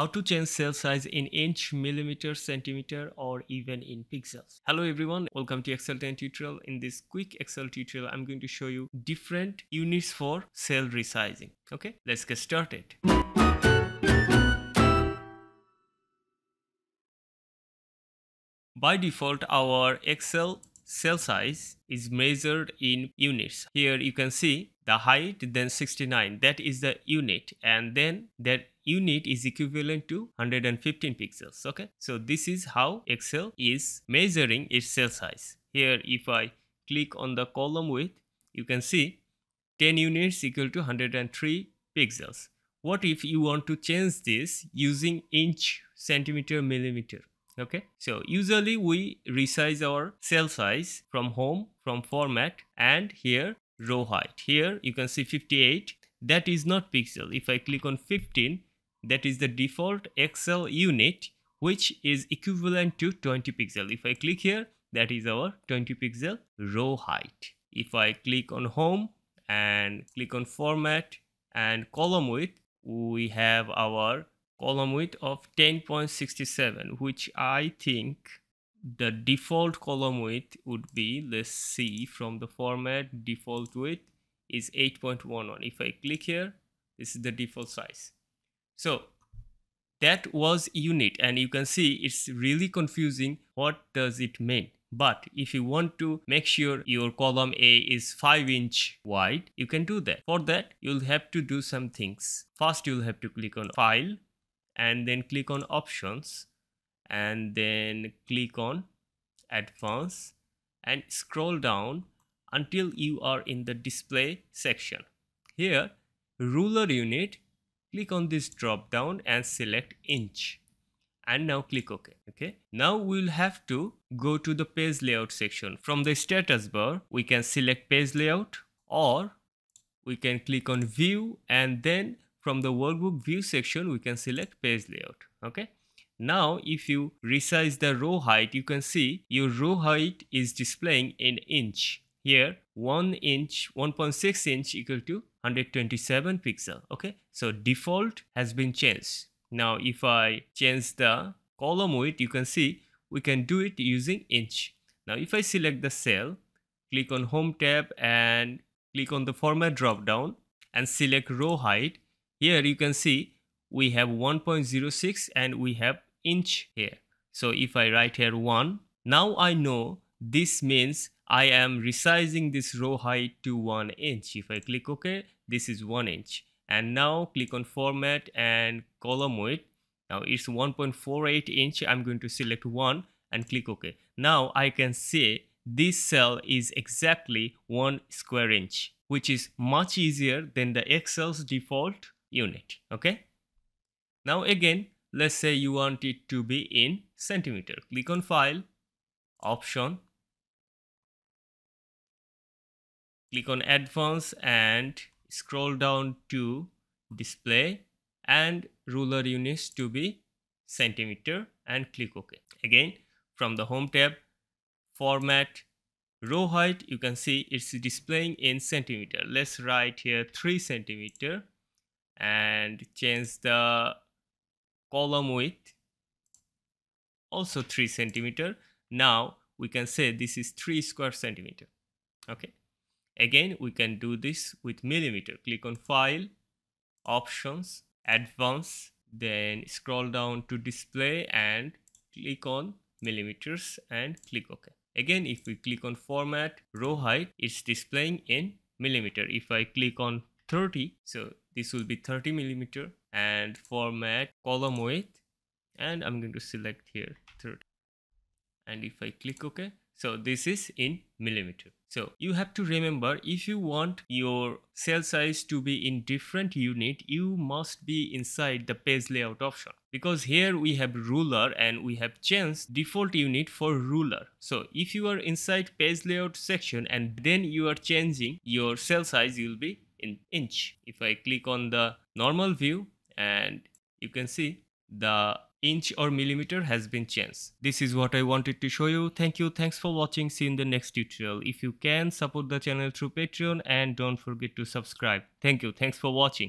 how to change cell size in inch, millimeter, centimeter, or even in pixels. Hello everyone, welcome to Excel 10 tutorial. In this quick Excel tutorial, I'm going to show you different units for cell resizing. Okay, let's get started. By default, our Excel cell size is measured in units. Here you can see the height, then 69, that is the unit, and then that unit is equivalent to 115 pixels. Okay, so this is how Excel is measuring its cell size. Here if I click on the column width, you can see 10 units equal to 103 pixels. What if you want to change this using inch, centimeter, millimeter? Okay, so usually we resize our cell size from home, from format, and here row height. Here you can see 58, that is not pixel. If I click on 15, that is the default Excel unit, which is equivalent to 20 pixel. If I click here, that is our 20 pixel row height. If I click on home and click on format and column width, we have our column width of 10.67, which I think the default column width would be, let's see from the format, default width is 8.11. If I click here, this is the default size. So that was unit, and you can see it's really confusing what does it mean. But if you want to make sure your column A is 5-inch wide, you can do that. For that, you'll have to do some things. First, you'll have to click on File, and then click on Options, and then click on Advanced, and scroll down until you are in the Display section. Here, Ruler Unit, click on this drop down and select Inch, and now click OK. Okay, now we'll have to go to the Page Layout section. From the status bar, we can select Page Layout, or we can click on View, and then from the workbook view section, we can select Page Layout. Okay, now if you resize the row height, you can see your row height is displaying in inch. Here 1.6 inch equal to 127 pixel. Okay, so default has been changed. Now if I change the column width, you can see we can do it using inch. Now if I select the cell, click on Home tab and click on the format drop down and select row height. Here you can see we have 1.06 and we have inch here. So if I write here 1, now I know this means I am resizing this row height to 1 inch. If I click OK, this is 1 inch. And now click on format and column width. Now it's 1.48 inch. I'm going to select 1 and click OK. Now I can see this cell is exactly 1 square inch, which is much easier than the Excel's default unit. Okay, now again, let's say you want it to be in centimeter. Click on File, Option, click on Advanced and scroll down to Display and Ruler Units to be centimeter and click OK. Again, from the Home tab, Format, Row height, you can see it's displaying in centimeter. Let's write here 3 centimeter and change the column width, also 3 centimeter. Now we can say this is 3 square centimeter. Okay, again we can do this with millimeter. Click on File, Options, Advanced, then scroll down to Display and click on millimeters and click OK. Again, if we click on format, row height, it's displaying in millimeter. If I click on 30, so this will be 30 millimeter and format, column width, and I'm going to select here 30. And if I click OK, so this is in millimeter. So you have to remember, if you want your cell size to be in different unit, you must be inside the Page Layout option, because here we have ruler and we have changed default unit for ruler. So if you are inside Page Layout section and then you are changing your cell size, you'll be in inch. If I click on the normal view, and you can see the inch or millimeter has been changed. This is what I wanted to show you. Thank you. Thanks for watching. See you in the next tutorial. If you can, support the channel through Patreon and don't forget to subscribe. Thank you. Thanks for watching.